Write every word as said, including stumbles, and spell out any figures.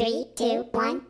three, two, one.